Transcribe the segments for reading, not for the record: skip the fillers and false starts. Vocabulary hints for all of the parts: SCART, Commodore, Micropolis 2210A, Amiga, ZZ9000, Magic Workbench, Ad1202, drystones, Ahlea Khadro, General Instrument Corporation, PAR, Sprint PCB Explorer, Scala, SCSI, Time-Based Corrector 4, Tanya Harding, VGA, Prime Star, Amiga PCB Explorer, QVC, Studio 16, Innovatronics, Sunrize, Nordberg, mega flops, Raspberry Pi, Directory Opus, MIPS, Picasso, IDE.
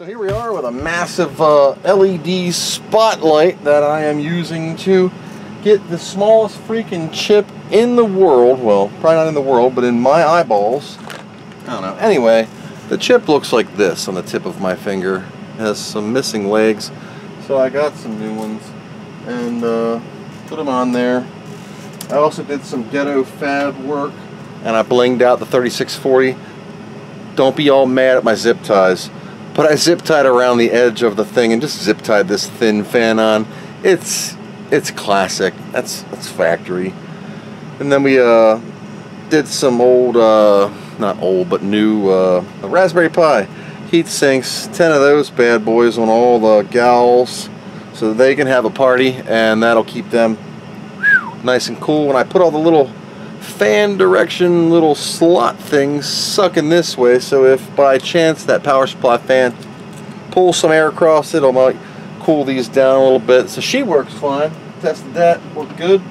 So here we are with a massive LED spotlight that I am using to get the smallest freaking chip in the world. Well, probably not in the world, but in my eyeballs. I don't know. Anyway, the chip looks like this on the tip of my finger. It has some missing legs, so I got some new ones and put them on there. I also did some ghetto fab work, and I blinged out the 3640. Don't be all mad at my zip ties. But I zip-tied around the edge of the thing and just zip-tied this thin fan on. It's classic. That's factory. And then we did some old, not old, but new Raspberry Pi heat sinks. 10 of those bad boys on all the gals so they can have a party, and that'll keep them nice and cool. When I put all the little fan direction little slot things sucking this way, so if by chance that power supply fan pulls some air across it, I might cool these down a little bit. So she works fine. Tested that, worked good.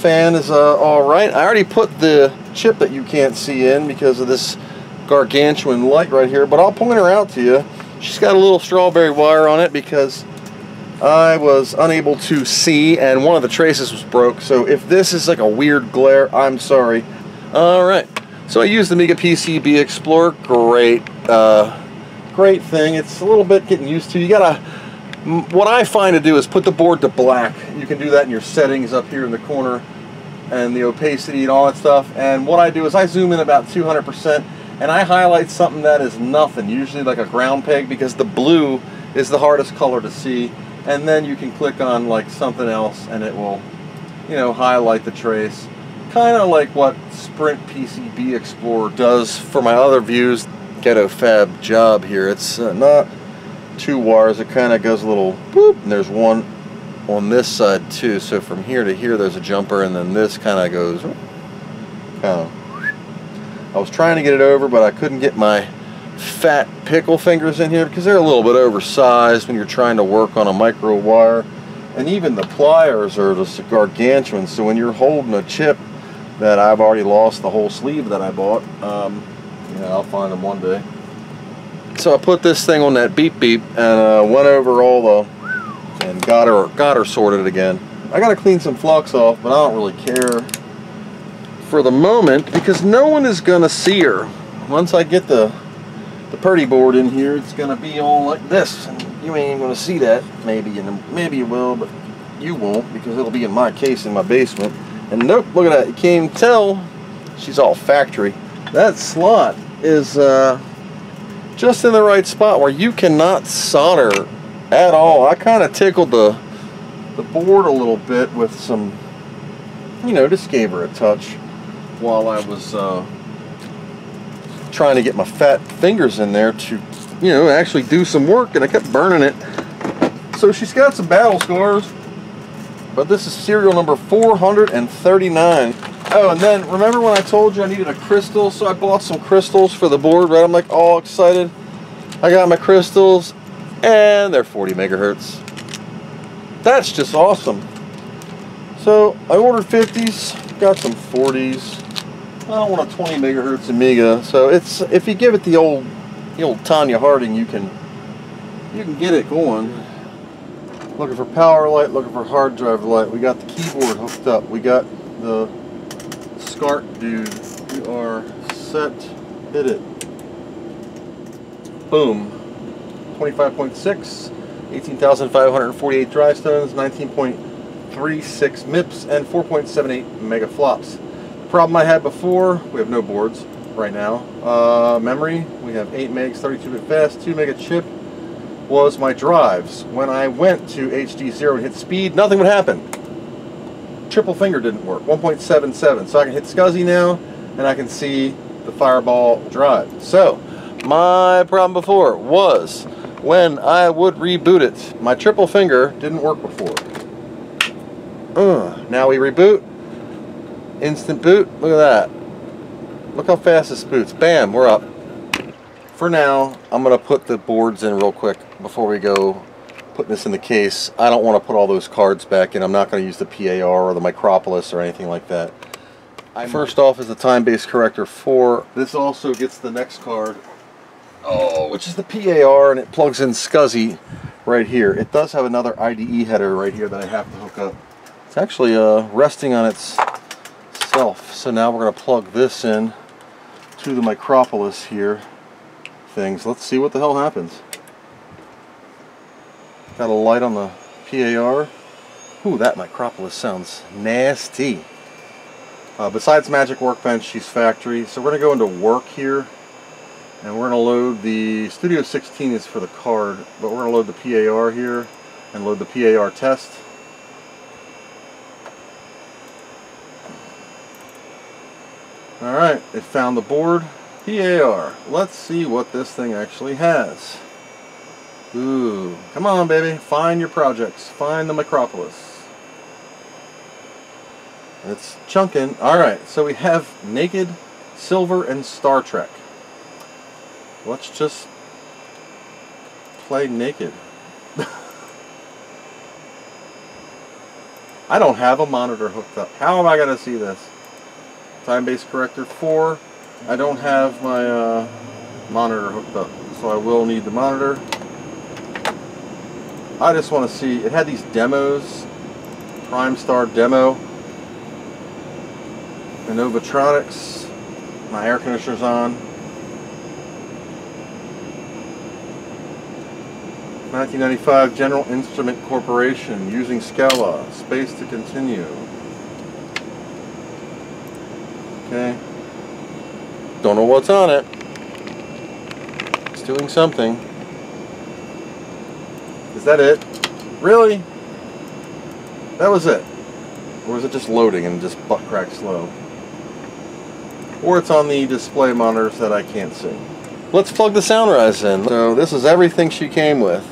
Fan is alright. I already put the chip that you can't see in because of this gargantuan light right here, but I'll point her out to you. She's got a little strawberry wire on it because I was unable to see, and one of the traces was broke, so if this is like a weird glare, I'm sorry. Alright, so I used the Amiga PCB Explorer. Great, great thing. It's a little bit getting used to. You gotta, what I find to do is put the board to black. You can do that in your settings up here in the corner, and the opacity and all that stuff, and what I do is I zoom in about 200%, and I highlight something that is nothing, usually like a ground peg, because the blue is the hardest color to see. And then you can click on like something else and it will, you know, highlight the trace. Kind of like what Sprint PCB Explorer does for my other views. Ghetto fab job here. It's not two wires, it kind of goes a little boop, and there's one on this side too, so from here to here there's a jumper, and then this kind of goes I was trying to get it over, but I couldn't get my fat pickle fingers in here because they're a little bit oversized when you're trying to work on a micro wire, and even the pliers are just gargantuan, so when you're holding a chip that I've already lost the whole sleeve that I bought, yeah, I'll find them one day. So I put this thing on that beep beep and went over all the and got her sorted again. I gotta clean some flux off, but I don't really care for the moment because no one is gonna see her. Once I get the purdy board in here, it's gonna be all like this, and you ain't gonna see that. Maybe you will, but you won't, because it'll be in my case in my basement. And nope, look at that, you can't even tell. She's all factory. That slot is just in the right spot where you cannot solder at all. I kind of tickled the board a little bit with some, you know, just gave her a touch while I was trying to get my fat fingers in there to, you know, actually do some work, and I kept burning it. So she's got some battle scars, but this is serial number 439. Oh, and then remember when I told you I needed a crystal? So I bought some crystals for the board, right? I'm like all excited. I got my crystals, and they're 40 megahertz. That's just awesome. So I ordered 50s, got some 40s. I don't want a 20 megahertz Amiga, so it's, if you give it the old Tanya Harding, you can get it going. Looking for power light, looking for hard drive light. We got the keyboard hooked up. We got the SCART dude. We are set. Hit it. Boom. 25.6, 18,548 drystones, 19.36 MIPS, and 4.78 mega flops. Problem I had before, we have no boards right now. Memory, we have 8 megs, 32-bit fast, 2 mega chip was my drives. When I went to HD0 and hit speed, nothing would happen. Triple finger didn't work, 1.77. So I can hit SCSI now, and I can see the Fireball drive. So, my problem before was when I would reboot it, my triple finger didn't work before. Now we reboot. Instant boot, look at that. Look how fast this boots. Bam, we're up. For now, I'm gonna put the boards in real quick before we go putting this in the case. I don't wanna put all those cards back in. I'm not gonna use the PAR or the Micropolis or anything like that. First off is the Time-Based Corrector 4. This also gets the next card Oh, which is the PAR, and it plugs in SCSI right here. It does have another IDE header right here that I have to hook up. It's actually resting on itself. So now we're going to plug this in to the Micropolis here things. Let's see what the hell happens. Got a light on the PAR. Ooh, that Micropolis sounds nasty. Besides Magic Workbench, she's factory. So we're going to go into work here, and we're going to load the Studio 16 is for the card, but we're going to load the PAR here and load the PAR test. Alright, it found the board. PAR. Let's see what this thing actually has. Ooh, come on baby, find your projects. Find the Micropolis. It's chunking. Alright, so we have Naked, Silver, and Star Trek. Let's just play Naked. I don't have a monitor hooked up. How am I going to see this? Time-Based Corrector 4. I don't have my monitor hooked up, so I will need the monitor. I just want to see, it had these demos, Prime Star demo, Innovatronics, my air conditioner's on, 1995 General Instrument Corporation, using Scala, space to continue. Okay. Don't know what's on it. It's doing something. Is that it? Really? That was it? Or was it just loading and just butt crack slow? Or it's on the display monitors that I can't see. Let's plug the Sunrize in. So this is everything she came with.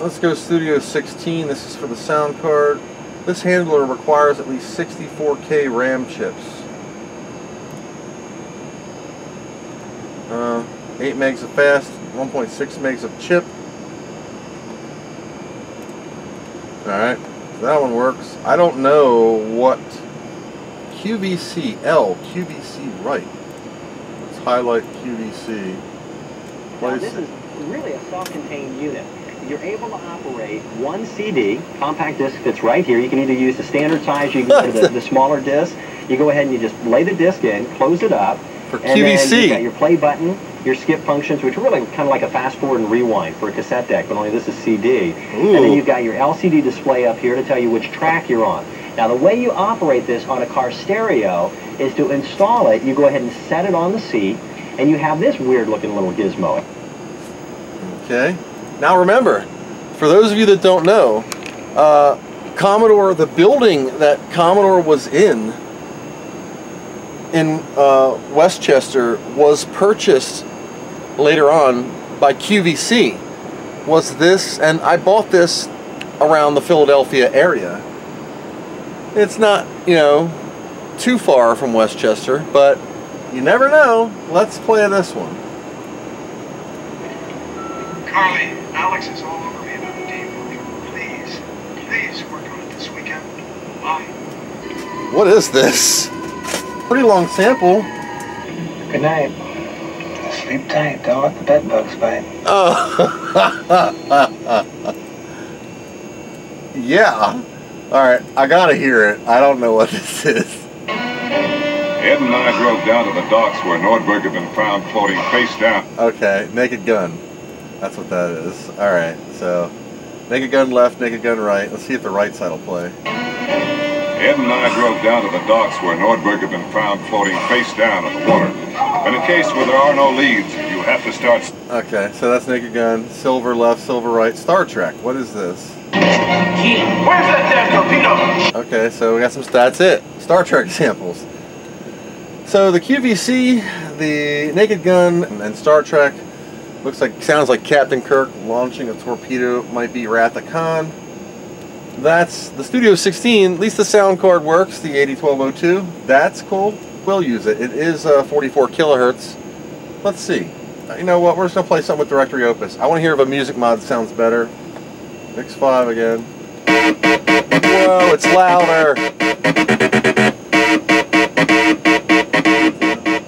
Let's go Studio 16. This is for the sound card. This handler requires at least 64K RAM chips. 8 megs of fast, 1.6 megs of chip. Alright, so that one works. I don't know what QVC, L, QVC right. Let's highlight QVC. Now this is really a self-contained unit. You're able to operate one CD, compact disc that's right here. You can either use the standard size, you can go to the smaller disc. You go ahead and you just lay the disc in, close it up. For QVC. And then you got your play button, your skip functions, which are really kind of like a fast forward and rewind for a cassette deck, but only this is CD. Ooh. And then you've got your LCD display up here to tell you which track you're on. Now the way you operate this on a car stereo is to install it, you go ahead and set it on the seat, and you have this weird looking little gizmo. Okay. Now remember, for those of you that don't know, Commodore, the building that Commodore was in Westchester was purchased later on by QVC. Was this, and I bought this around the Philadelphia area. It's not, you know, too far from Westchester, but you never know. Let's play this one. Carly, Alex is all over me about the demo. Please, please work on it this weekend. Bye. What is this? Pretty long sample. Good night. Sleep tight. Don't let the bed bugs bite. Oh. Yeah. Alright, I gotta hear it. I don't know what this is. Ed and I drove down to the docks where Nordberg had been found floating face down. Okay, Naked Gun. That's what that is. Alright, so Naked Gun left, Naked Gun right. Let's see if the right side will play. Ed and I drove down to the docks where Nordberg had been found floating face down in the water. In a case where there are no leads, you have to start... Okay, so that's Naked Gun. Silver left, silver right. Star Trek. What is this? Where's that torpedo? Okay, so we got some stats. It. Star Trek samples. So the QVC, the Naked Gun, and Star Trek. Looks like, sounds like Captain Kirk launching a torpedo. Might be Wrath of Khan. That's the Studio 16, at least the sound card works, the 801202. That's cool. We'll use it. It is 44 kilohertz. Let's see. You know what? We're just going to play something with Directory Opus. I want to hear if a music mod sounds better. Mix 5 again. Whoa, it's louder.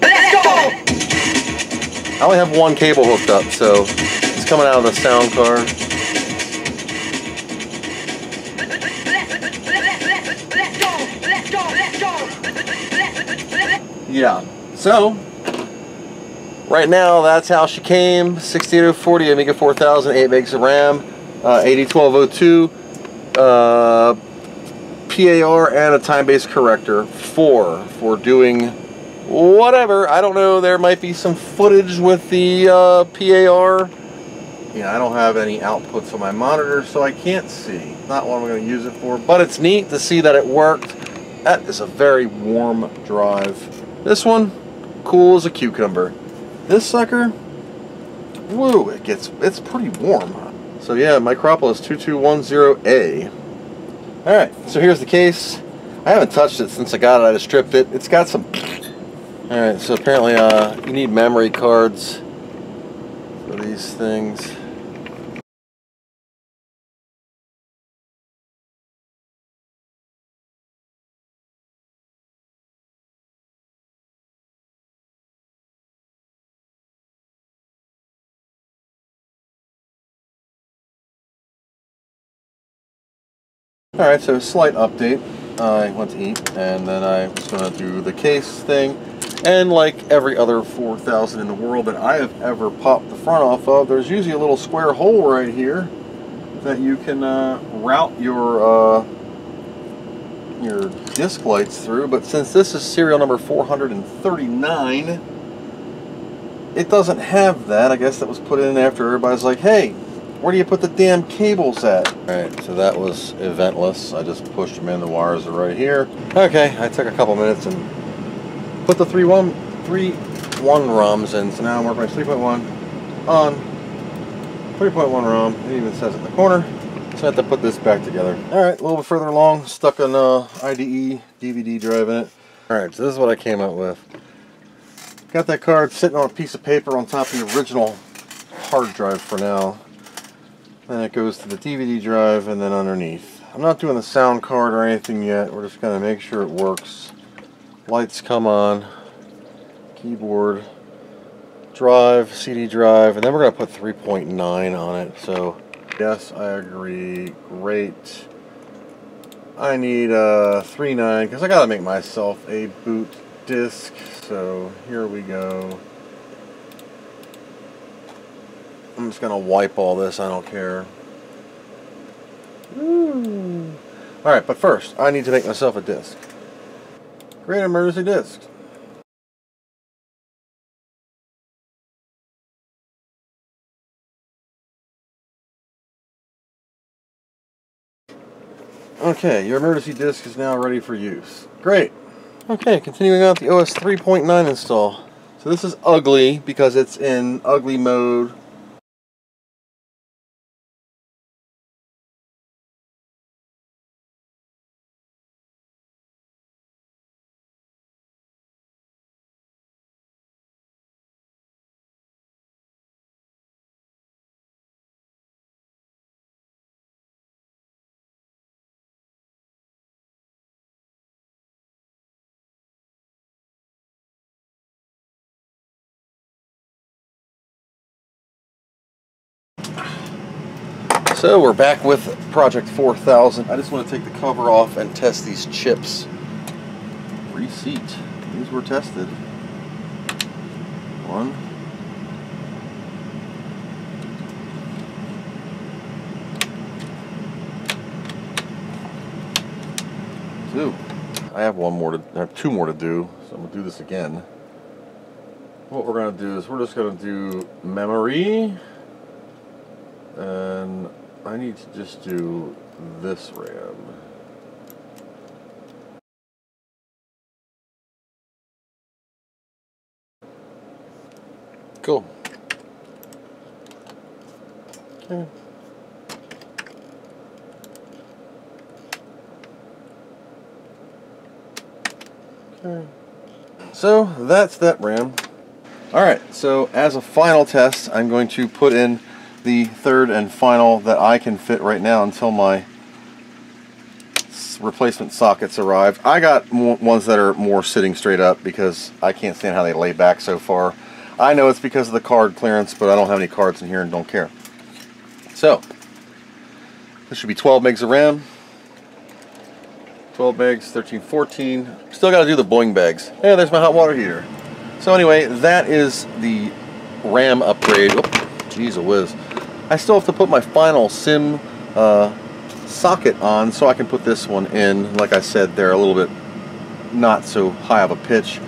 Let's go! I only have one cable hooked up, so it's coming out of the sound card. Yeah, so right now that's how she came. 68040 Amiga 4000, 8 megs of RAM, 801202, PAR, and a time-based corrector 4 for doing whatever. I don't know, there might be some footage with the PAR. Yeah, I don't have any outputs on my monitor, so I can't see. Not what I'm going to use it for, but it's neat to see that it worked. That is a very warm drive. This one, cool as a cucumber. This sucker, whoa, it's pretty warm. So yeah, Micropolis 2210A. Alright, so here's the case. I haven't touched it since I got it, I just stripped it. It's got some... Alright, so apparently you need memory cards for these things. Alright, so slight update. I went to eat, and then I was going to do the case thing. And like every other 4000 in the world that I have ever popped the front off of, there's usually a little square hole right here that you can route your disc lights through. But since this is serial number 439, it doesn't have that. I guess that was put in after everybody's like, hey, where do you put the damn cables at? Alright, so that was eventless. I just pushed them in. The wires are right here. Okay, I took a couple minutes and put the three one ROMs in. So now I'm working my 3.1 on 3.1 ROM. It even says in the corner. So I have to put this back together. Alright, a little bit further along. Stuck an IDE DVD drive in it. Alright, so this is what I came up with. Got that card sitting on a piece of paper on top of the original hard drive for now. Then it goes to the DVD drive and then underneath. I'm not doing the sound card or anything yet. We're just going to make sure it works. Lights come on, keyboard, drive, CD drive, and then we're going to put 3.9 on it. So, yes, I agree. Great. I need a 3.9 because I got to make myself a boot disc. So, here we go. I'm just going to wipe all this, I don't care. Alright, but first, I need to make myself a disc. Create an emergency disc. Okay, your emergency disc is now ready for use. Great! Okay, continuing on with the OS 3.9 install. So this is ugly because it's in ugly mode. So we're back with Project 4000. I just want to take the cover off and test these chips. Reseat. These were tested. One. Two. I have one more to, I have two more to do, so I'm going to do this again. What we're going to do is we're just going to do memory. And I need to just do this RAM. Cool. Okay. Okay. So that's that RAM. All right, so as a final test, I'm going to put in the third and final that I can fit right now until my replacement sockets arrive. I got ones that are more sitting straight up because I can't stand how they lay back so far. I know it's because of the card clearance, but I don't have any cards in here and don't care. So this should be 12 megs of RAM, 12 megs, 13, 14. Still got to do the boing bags. Yeah, there's my hot water heater. So anyway, that is the RAM upgrade. Jeez-a-whiz. I still have to put my final SIM socket on so I can put this one in. Like I said, they're a little bit not so high of a pitch.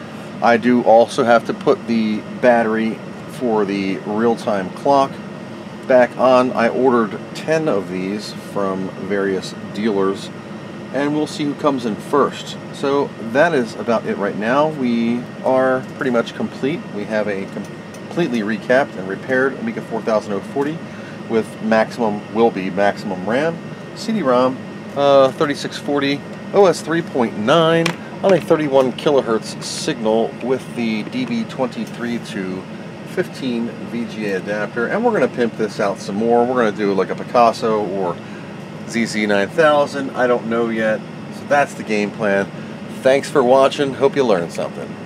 I do also have to put the battery for the real-time clock back on. I ordered 10 of these from various dealers, and we'll see who comes in first. So that is about it right now. We are pretty much complete. We have a completely recapped and repaired Amiga 4040 with maximum RAM, CD-ROM, 3640, OS 3.9 on a 31 kilohertz signal with the DB23 to 15 VGA adapter, and we're going to pimp this out some more. We're going to do like a Picasso or ZZ9000, I don't know yet. So that's the game plan. Thanks for watching. Hope you learned something.